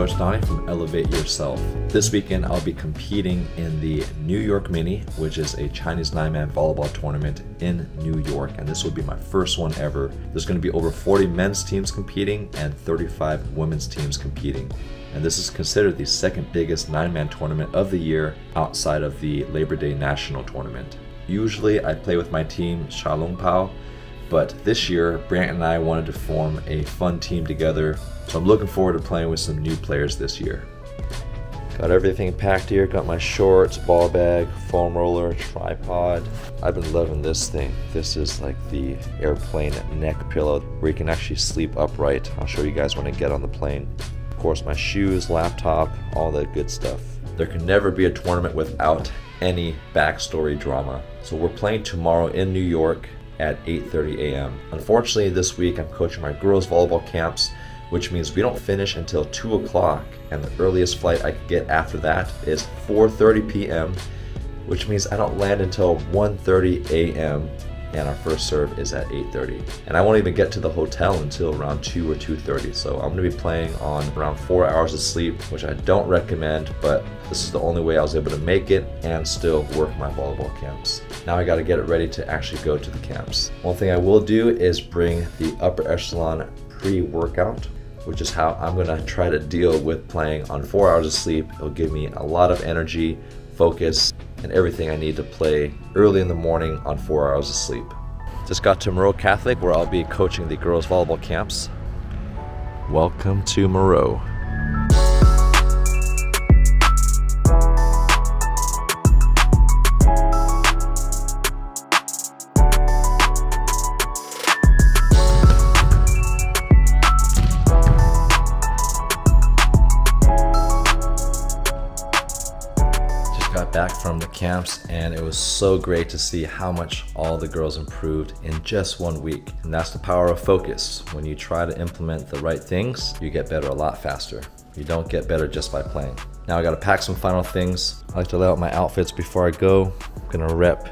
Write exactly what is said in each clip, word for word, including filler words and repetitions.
Coach Donnie from Elevate Yourself. This weekend, I'll be competing in the New York Mini, which is a Chinese nine-man volleyball tournament in New York, and this will be my first one ever. There's going to be over forty men's teams competing and thirty-five women's teams competing. And this is considered the second biggest nine-man tournament of the year outside of the Labor Day National Tournament. Usually I play with my team, Sha Long Pao, but this year Brant and I wanted to form a fun team together, so I'm looking forward to playing with some new players this year. Got everything packed here, got my shorts, ball bag, foam roller, tripod. I've been loving this thing. This is like the airplane neck pillow where you can actually sleep upright. I'll show you guys when I get on the plane. Of course, my shoes, laptop, all that good stuff. There can never be a tournament without any backstory drama. So we're playing tomorrow in New York at eight thirty a m Unfortunately, this week I'm coaching my girls' volleyball camps, which means we don't finish until two o'clock, and the earliest flight I can get after that is four thirty p m, which means I don't land until one thirty a m, and our first serve is at eight thirty. And I won't even get to the hotel until around two or two thirty, so I'm gonna be playing on around four hours of sleep, which I don't recommend, but this is the only way I was able to make it and still work my volleyball camps. Now I gotta get it ready to actually go to the camps. One thing I will do is bring the Upper Echelon pre-workout, which is how I'm gonna try to deal with playing on four hours of sleep. It'll give me a lot of energy, focus, and everything I need to play early in the morning on four hours of sleep. Just got to Moreau Catholic, where I'll be coaching the girls' volleyball camps. Welcome to Moreau. Back from the camps, and it was so great to see how much all the girls improved in just one week. And that's the power of focus. When you try to implement the right things, you get better a lot faster. You don't get better just by playing. Now I gotta pack some final things. I like to lay out my outfits before I go. I'm gonna rep,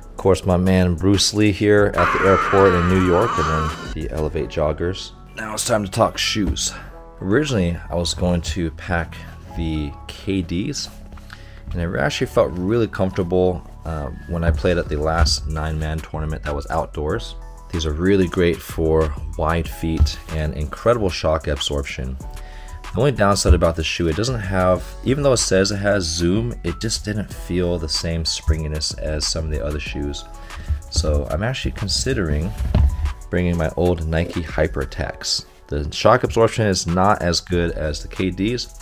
of course, my man Bruce Lee here at the airport in New York, and then the Elevate Joggers. Now it's time to talk shoes. Originally, I was going to pack the K Ds, and I actually felt really comfortable uh, when I played at the last nine-man tournament that was outdoors. These are really great for wide feet and incredible shock absorption. The only downside about the shoe, it doesn't have, even though it says it has zoom, it just didn't feel the same springiness as some of the other shoes. So I'm actually considering bringing my old Nike Hyper Attacks. The shock absorption is not as good as the K Ds,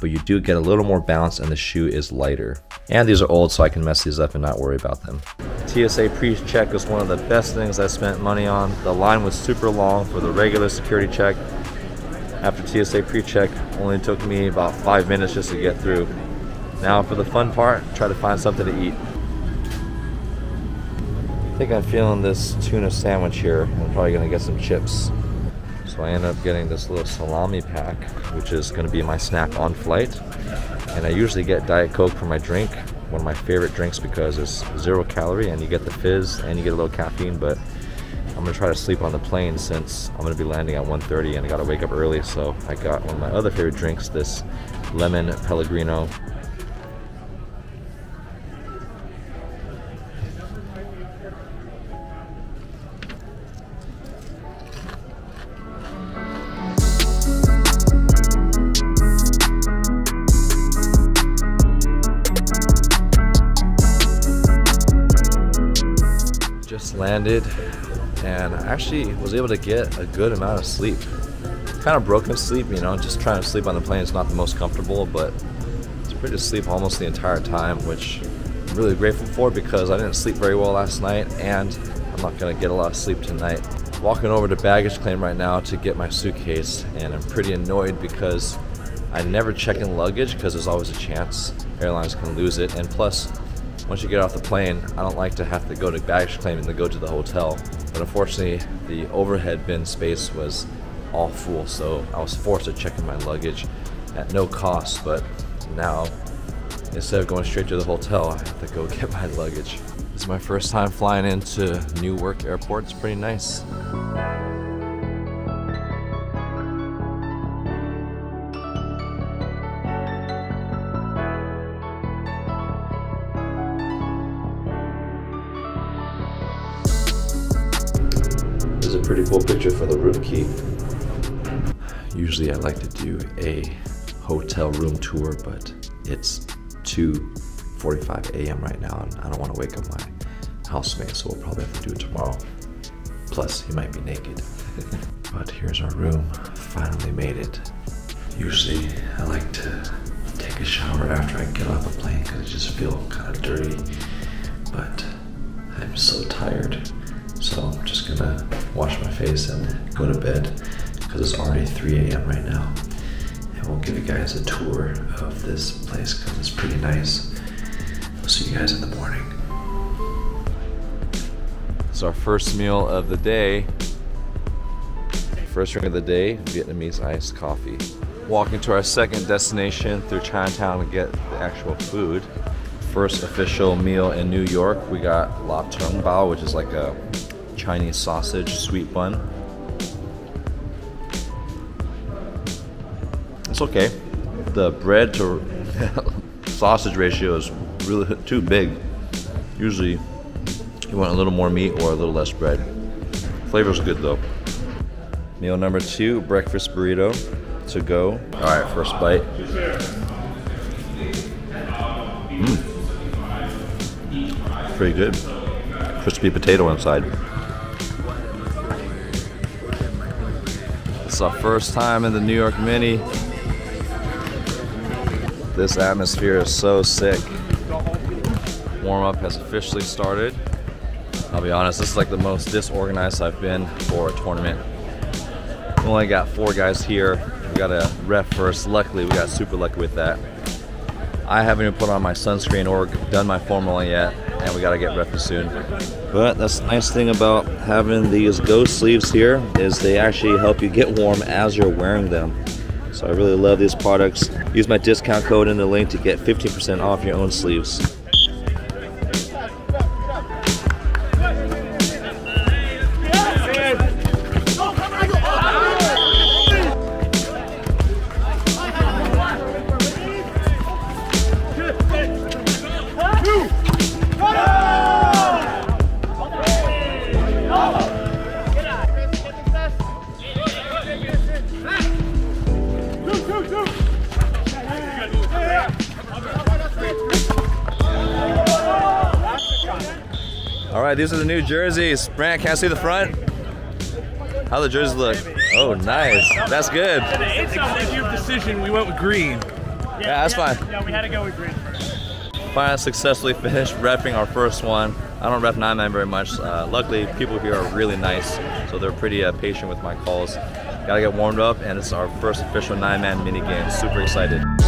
but you do get a little more bounce and the shoe is lighter. And these are old, so I can mess these up and not worry about them. T S A pre-check is one of the best things I spent money on. The line was super long for the regular security check. After T S A pre-check, only took me about five minutes just to get through. Now for the fun part, try to find something to eat. I think I'm feeling this tuna sandwich here. I'm probably gonna get some chips. So I ended up getting this little salami pack, which is gonna be my snack on flight. And I usually get Diet Coke for my drink, one of my favorite drinks because it's zero calorie and you get the fizz and you get a little caffeine, but I'm gonna try to sleep on the plane since I'm gonna be landing at one thirty and I gotta wake up early, so I got one of my other favorite drinks, this lemon Pellegrino. Landed, and I actually was able to get a good amount of sleep. Kind of broken sleep, you know, just trying to sleep on the plane is not the most comfortable, but it's pretty to sleep almost the entire time, which I'm really grateful for because I didn't sleep very well last night, and I'm not gonna get a lot of sleep tonight. Walking over to baggage claim right now to get my suitcase, and I'm pretty annoyed because I never check in luggage because there's always a chance airlines can lose it, and plus, once you get off the plane, I don't like to have to go to baggage claim and then go to the hotel. But unfortunately, the overhead bin space was all full, so I was forced to check in my luggage at no cost. But now, instead of going straight to the hotel, I have to go get my luggage. This is my first time flying into Newark Airport. It's pretty nice. is a pretty cool picture for the room key. Usually I like to do a hotel room tour, but it's two forty-five a m right now and I don't want to wake up my housemate, so we'll probably have to do it tomorrow. Plus, he might be naked. But here's our room, finally made it. Usually I like to take a shower after I get off the plane because I just feel kind of dirty, but I'm so tired. So I'm just gonna wash my face and go to bed because it's already three a m right now. And we'll give you guys a tour of this place because it's pretty nice. We'll see you guys in the morning. This is our first meal of the day. First drink of the day, Vietnamese iced coffee. Walking to our second destination through Chinatown to get the actual food. First official meal in New York, we got La Chong Bao, which is like a Chinese sausage sweet bun. It's okay. The bread to sausage ratio is really too big. Usually you want a little more meat or a little less bread. Flavor's good though. Meal number two, breakfast burrito to go. All right, first bite. Mm. Pretty good. Crispy potato inside. It's our first time in the New York Mini. This atmosphere is so sick. Warm up has officially started. I'll be honest, this is like the most disorganized I've been for a tournament. We only got four guys here. We got a ref first. Luckily, we got super lucky with that. I haven't even put on my sunscreen or done my formula yet, and we got to get reffed soon. But that's the nice thing about having these GO sleeves here is they actually help you get warm as you're wearing them. So I really love these products. Use my discount code in the link to get fifteen percent off your own sleeves. Alright, these are the new jerseys. Brant, can I see the front? How the jerseys look? Oh, nice. That's good. It's an executive decision. We went with green. Yeah, yeah that's fine. Yeah, we had to go with green first. Finally successfully finished repping our first one. I don't rep nine nine very much. Uh, luckily, people here are really nice, so they're pretty uh, patient with my calls. Gotta get warmed up, and it's our first official nine man mini game. Super excited.